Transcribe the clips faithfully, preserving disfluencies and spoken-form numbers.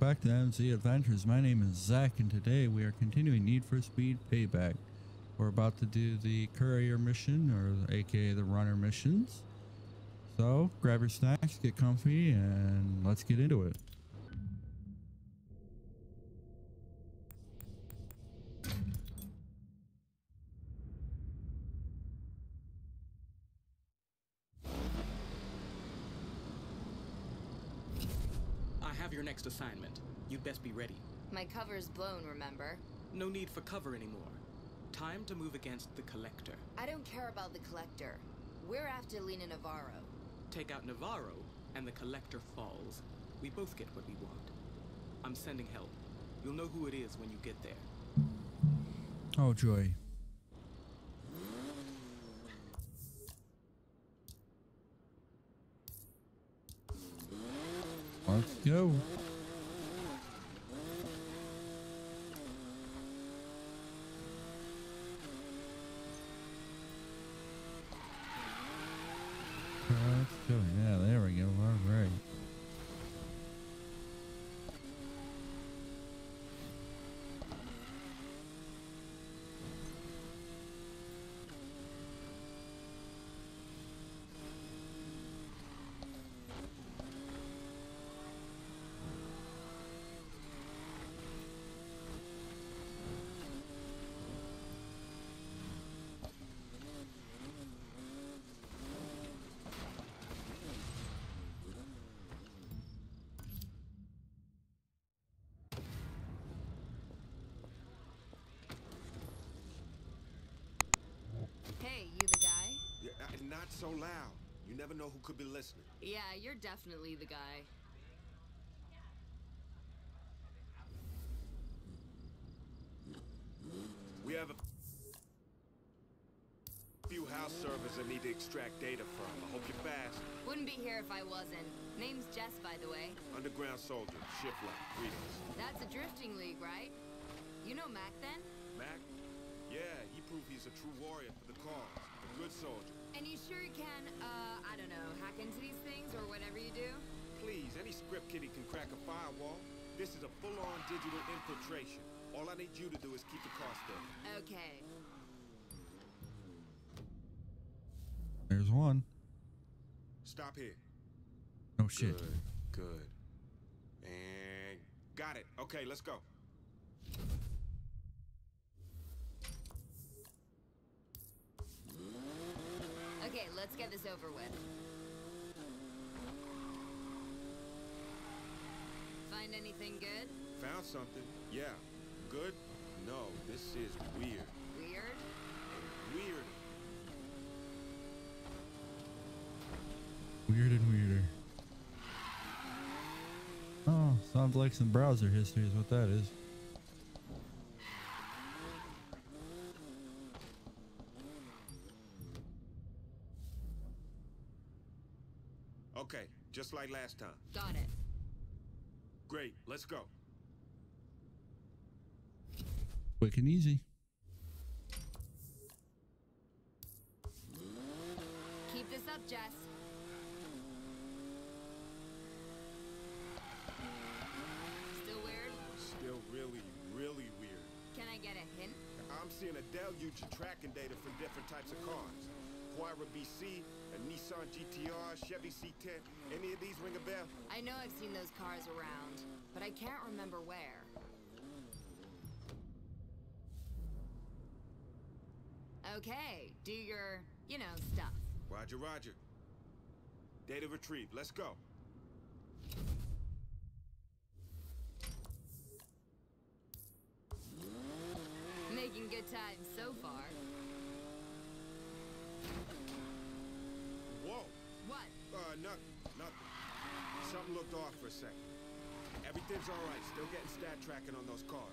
Welcome back to M Z Adventures. My name is Zach, and today we are continuing Need for Speed Payback. We're about to do the courier mission, or aka the runner missions. So grab your snacks, get comfy, and let's get into it. Your next assignment. You'd best be ready. My cover's blown, remember? No need for cover anymore. Time to move against the Collector. I don't care about the Collector. We're after Lina Navarro. Take out Navarro, and the Collector falls. We both get what we want. I'm sending help. You'll know who it is when you get there. Oh, joy. Let's go. Let's go. Yeah, there we go. All right. Hey, you the guy? Yeah, not so loud. You never know who could be listening. Yeah, you're definitely the guy. We have a few house servers I need to extract data from. I hope you're fast. Wouldn't be here if I wasn't. Name's Jess, by the way. Underground soldier, shift left. Greetings. That's a drifting league, right? You know Mac, then? Mac? Yeah, he proved he's a true warrior for the cause, a good soldier. And you sure can, uh, I don't know, hack into these things or whatever you do? Please, any script kiddie can crack a firewall. This is a full-on digital infiltration. All I need you to do is keep the cost down. Okay. There's one. Stop here. Oh, shit. Good, good. And got it. Okay, let's go. Okay, let's get this over with. Find anything good? Found something. Yeah. Good? No, this is weird. Weird? And weird. Weird and weirder. Oh, sounds like some browser history is what that is. Okay, just like last time. Got it. Great, let's go. Quick and easy. Keep this up, Jess. Still weird? Still really, really weird. Can I get a hint? I'm seeing a deluge of tracking data from different types of cars. Y R A B C, a Nissan G T R, Chevy C ten. Any of these ring a bell? I know I've seen those cars around, but I can't remember where. Okay, do your, you know, stuff. Roger, roger. Data retrieved. Let's go. Making good time so far. Whoa. What? Uh, nothing. Nothing. Something looked off for a second. Everything's all right. Still getting stat tracking on those cars.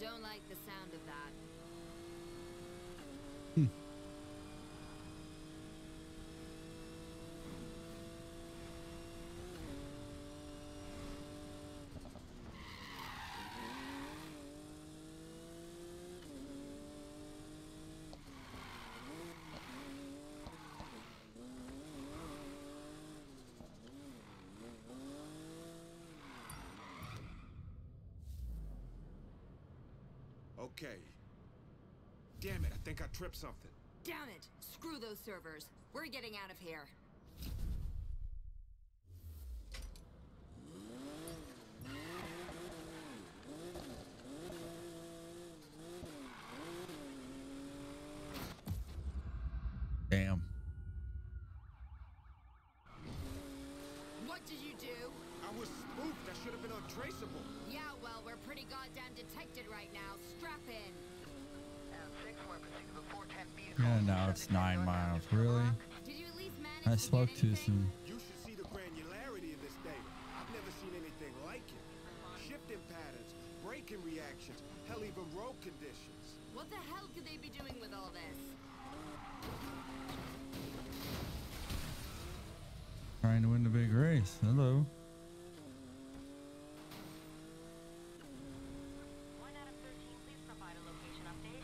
Don't like the sound of that. Hmm. Okay. Damn it, I think I tripped something. Damn it! Screw those servers. We're getting out of here. Damn. What did you do? I was spooked. I should have been untraceable. Yeah, well, we're pretty goddamn detected right now. Strap in. Yeah, now it's nine miles. Really? Did you at least manage I spoke to some. You should see the granularity of this data. I've never seen anything like it. Shifting patterns, braking reactions, hell, even road conditions. What the hell could they be doing with all this? Trying to win the big race. Hello. One out of thirteen, please provide a location update.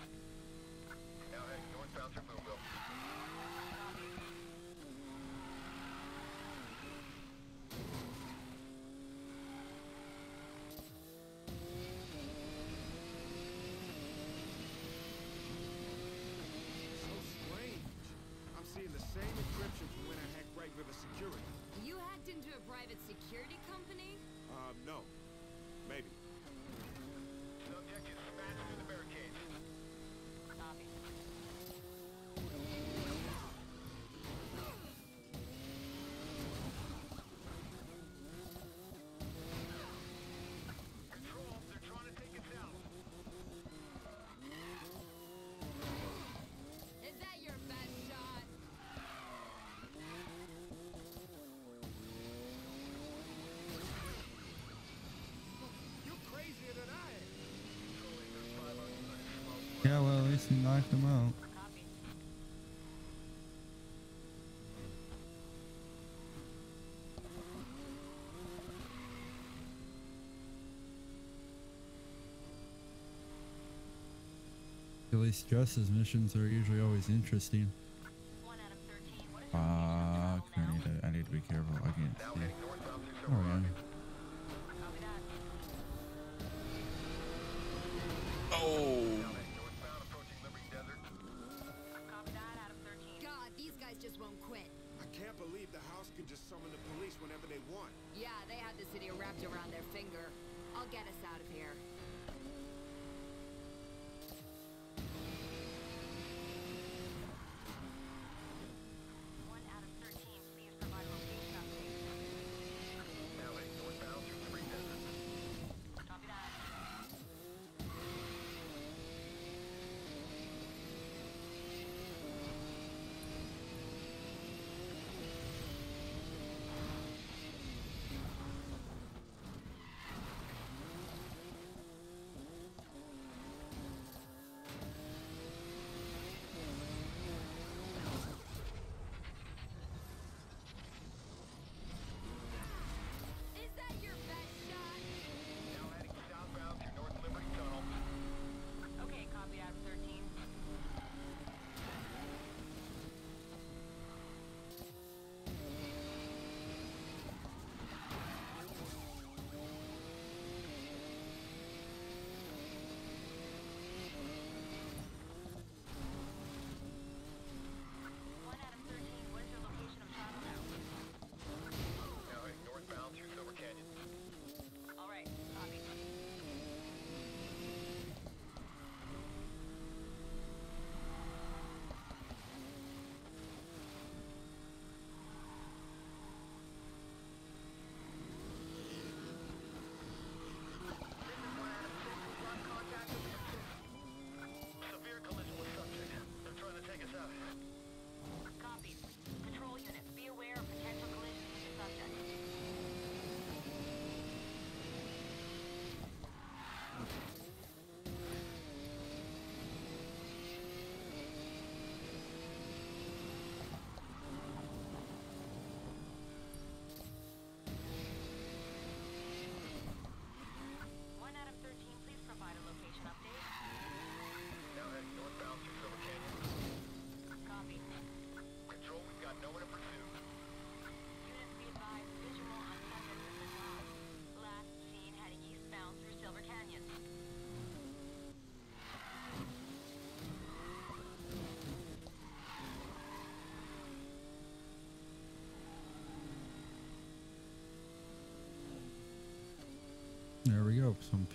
L A northbound to Boonville. The same encryption from when I hacked Bright River Security. You hacked into a private security company? Um, no. Maybe. Subject is smashed through the barricade. Copy. Control, they're trying to take us out. Is that your best shot? Yeah, well, at least he knocked him out. Copy. At least Jess's missions are usually always interesting. One out of thirteen. Uh, I need to, I need to be careful. I can't see. Alright. Oh. Just won't quit. I can't believe the house can just summon the police whenever they want. Yeah, they had the city wrapped around their finger. I'll get us out of here. One out of thirteen, please provide location update. L A northbound through three business. Copy that.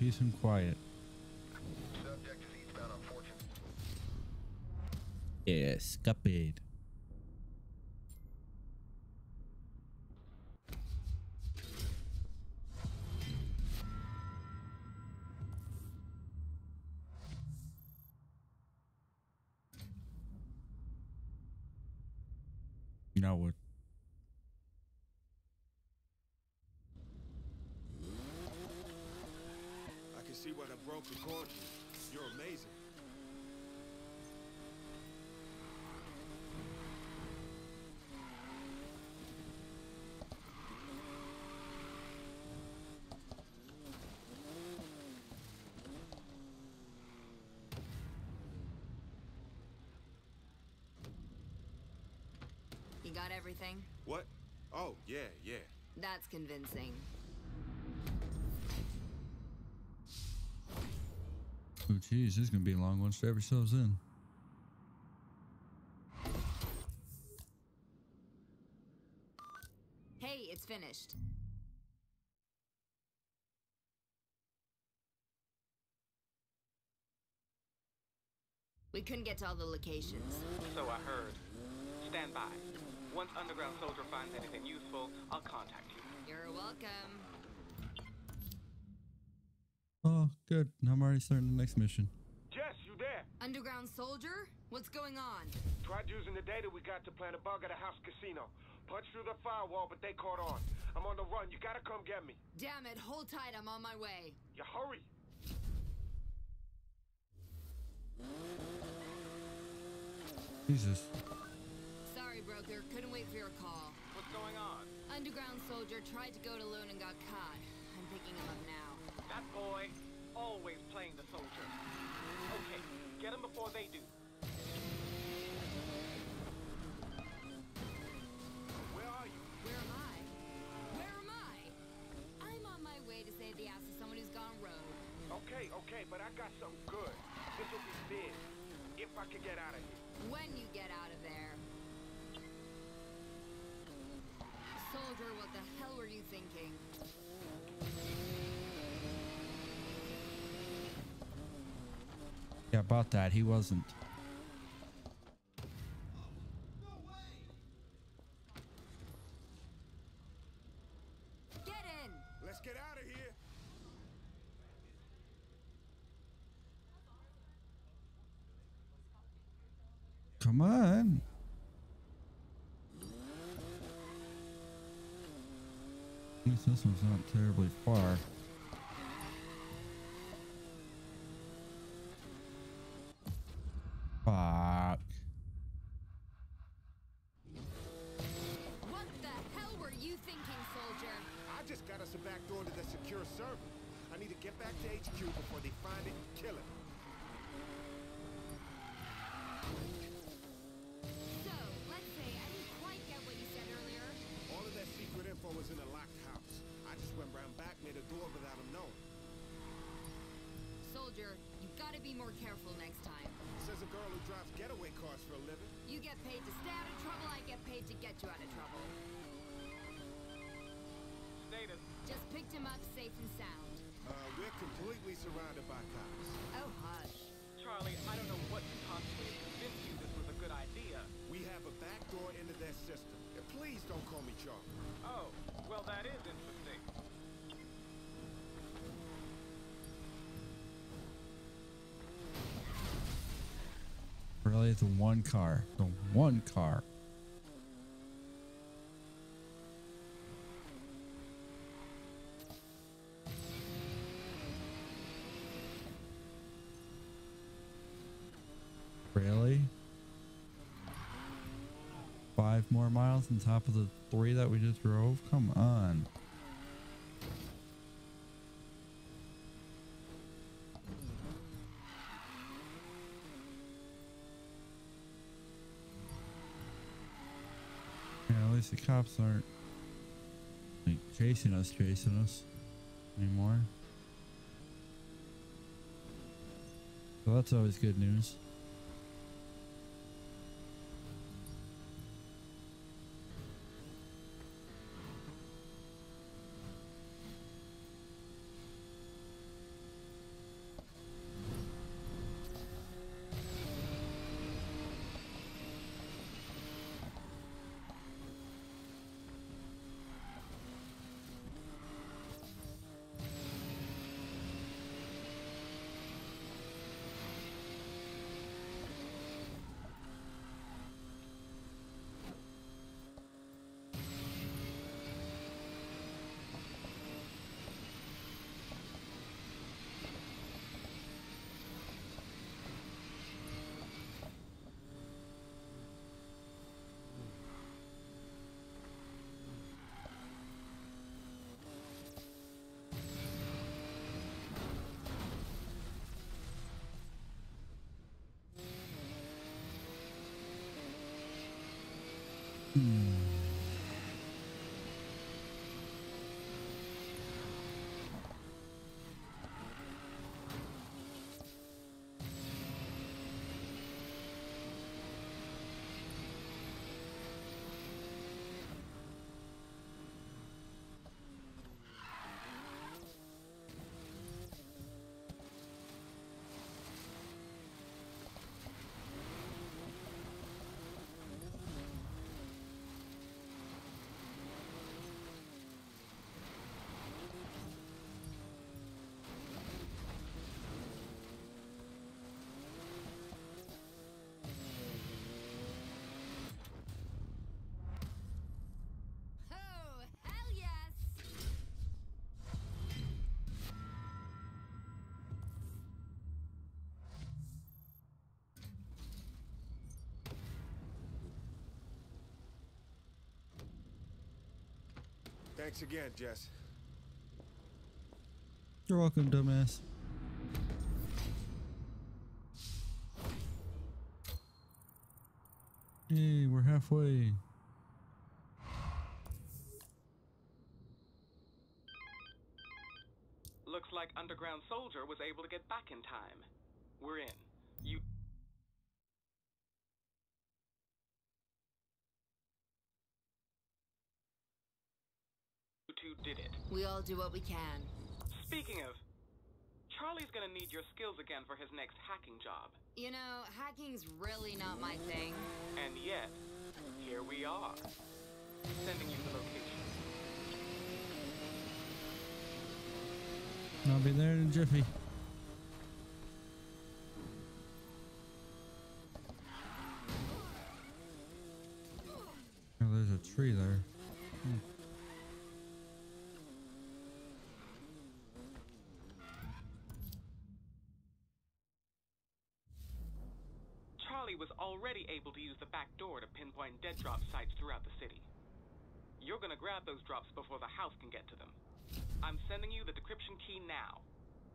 Peace and quiet. Subject is eastbound on Fortune. Yes, copied. You know what? I can see why the broke record you. You're amazing. Got everything? What? Oh, yeah, yeah. That's convincing. Oh, geez, this is going to be a long one. Strap yourselves in. Hey, it's finished. We couldn't get to all the locations. So I heard. Stand by. Once Underground Soldier finds anything useful, I'll contact you. You're welcome. Oh, good. I'm already starting the next mission. Jess, you there? Underground Soldier? What's going on? Tried using the data we got to plan a bug at a house casino. Punched through the firewall, but they caught on. I'm on the run. You gotta come get me. Damn it. Hold tight. I'm on my way. You hurry. Jesus. Broker, couldn't wait for your call. What's going on? Underground Soldier tried to go it alone and got caught. I'm picking him up now. That boy, always playing the soldier. Okay, get him before they do. Where are you? Where am I? Where am I? I'm on my way to save the ass of someone who's gone rogue. Okay, okay, but I got something good. This will be big. If I could get out of here. When you get out of there. Soldier, what the hell were you thinking? Yeah, about that, he wasn't. Oh, no way. Get in! Let's get out of here! Come on! At least this one's not terribly far. Fuck. What the hell were you thinking, soldier? I just got us a back door to the secure server. I need to get back to H Q before they find it and kill it. Was in a locked house. I just went round back near the door without him knowing. Soldier, you gotta be more careful next time. Says a girl who drives getaway cars for a living. You get paid to stay out of trouble, I get paid to get you out of trouble. Stated. Just picked him up safe and sound. Uh, we're completely surrounded by cops. Oh, hush. Charlie, I don't know what the cops did to convince you this was a good idea. We have a back door into their system. Please don't call me Charlie. Oh, well, that is interesting. Really, the one car. The one car. Really? Five more miles on top of the three that we just drove? Come on. Yeah, at least the cops aren't like chasing us, chasing us anymore. So that's always good news. Thanks again, Jess. You're welcome, dumbass. Hey, we're halfway. Looks like Underground Soldier was able to get back in time. We're in. You... did it. We all do what we can. Speaking of, Charlie's gonna need your skills again for his next hacking job. You know, hacking's really not my thing. And yet, here we are. Sending you the location. I'll be there in a jiffy. Oh, there's a tree there. Hmm. Was already able to use the back door to pinpoint dead drop sites throughout the city. You're gonna grab those drops before the house can get to them. I'm sending you the decryption key now.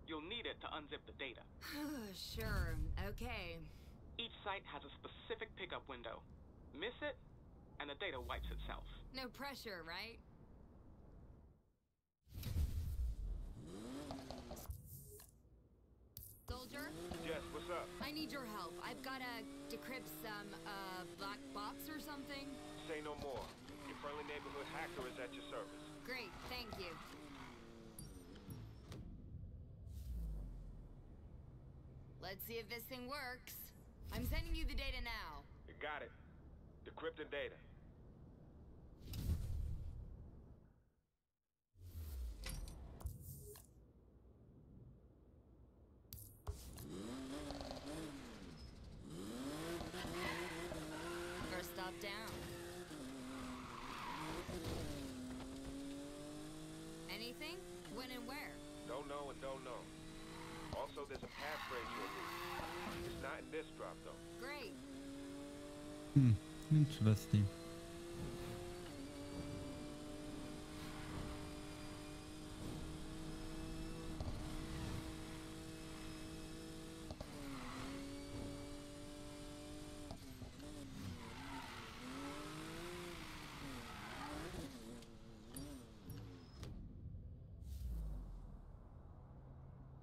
You'll need it to unzip the data. Sure, okay. Each site has a specific pickup window. Miss it, and the data wipes itself. No pressure, right? Soldier? Yes, what's up? I need your help. I've got to decrypt some, uh, black box or something. Say no more. Your friendly neighborhood hacker is at your service. Great, thank you. Let's see if this thing works. I'm sending you the data now. You got it. Decrypt the data. This drop though. Great. Hmm, interesting.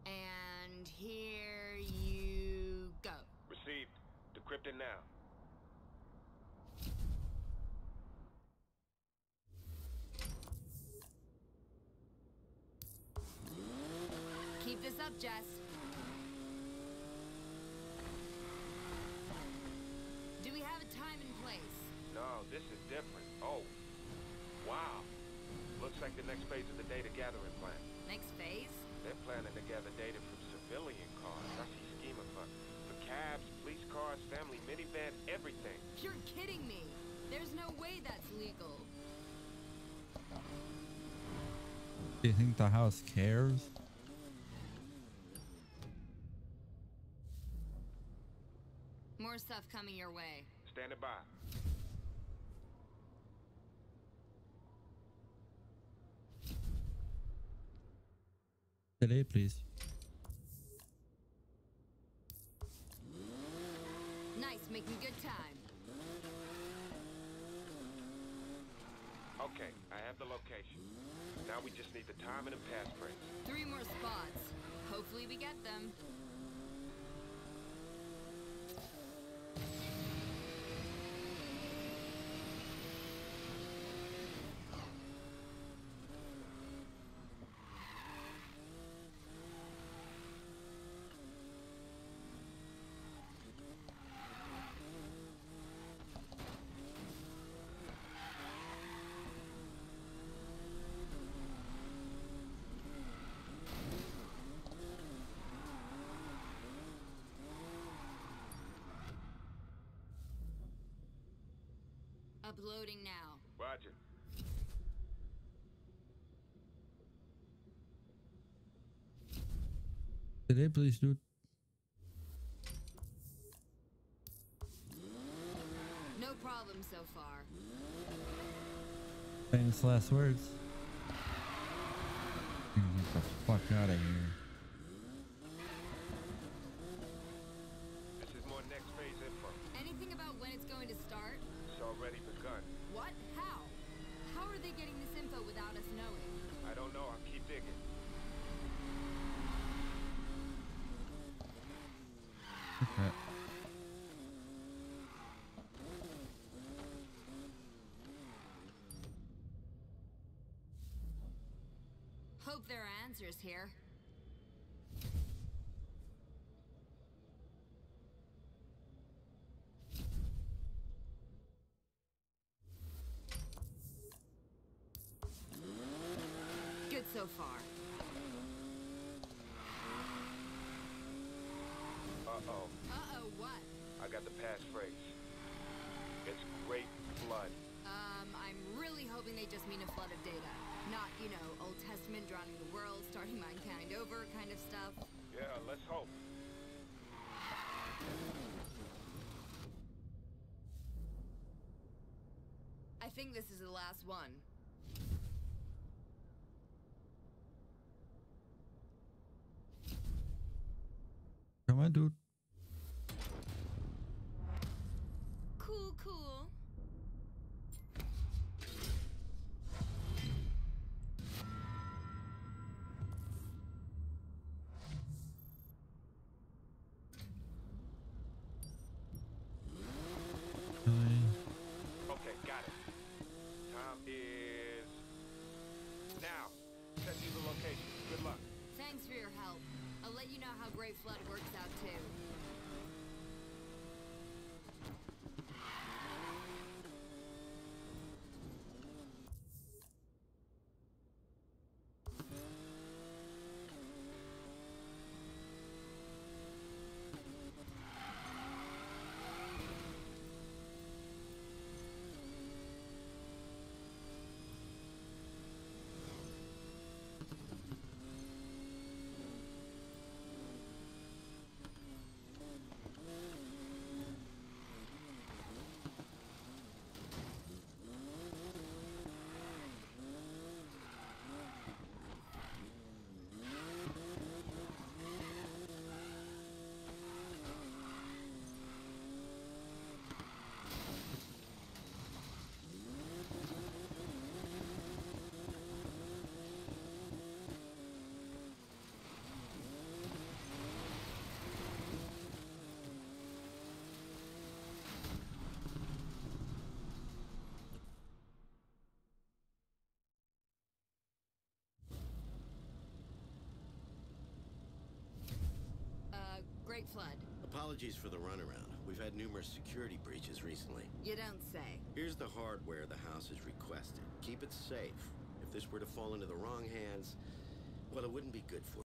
And here you go. Received. Decrypt it now. Keep this up, Jess. Do we have a time and place? No, this is different. Oh. Wow. Looks like the next phase of the data gathering plan. Next phase? They're planning to gather data from civilian cars. I see schema for, for cabs, police cars, family minivans, everything. You're kidding me. There's no way that's legal. Do you think the house cares? More stuff coming your way. Stand by. Delay, please. Nice, making good time. Okay, I have the location. Now we just need the time and the passphrase. Three more spots. Hopefully we get them. Uploading now. Roger. Did they please do it? No problem so far. Famous last words. Get the fuck out of here. This is more next phase info. Anything about when it's going to start? Already begun. What? How? How are they getting this info without us knowing? I don't know. I'll keep digging. Okay. Hope there are answers here. So far. Uh-oh. Uh-oh, what? I got the passphrase. It's Great Flood. Um, I'm really hoping they just mean a flood of data. Not, you know, Old Testament drowning the world, starting mankind over kind of stuff. Yeah, let's hope. I think this is the last one. Come on, dude. Cool, cool. Okay, got it. Time is now. Set you the location. Good luck. Thanks for your help. I'll let you know how Great Flood works out, too. Great Flood. Apologies for the runaround. We've had numerous security breaches recently. You don't say. Here's the hardware the house has requested. Keep it safe. If this were to fall into the wrong hands, well, it wouldn't be good for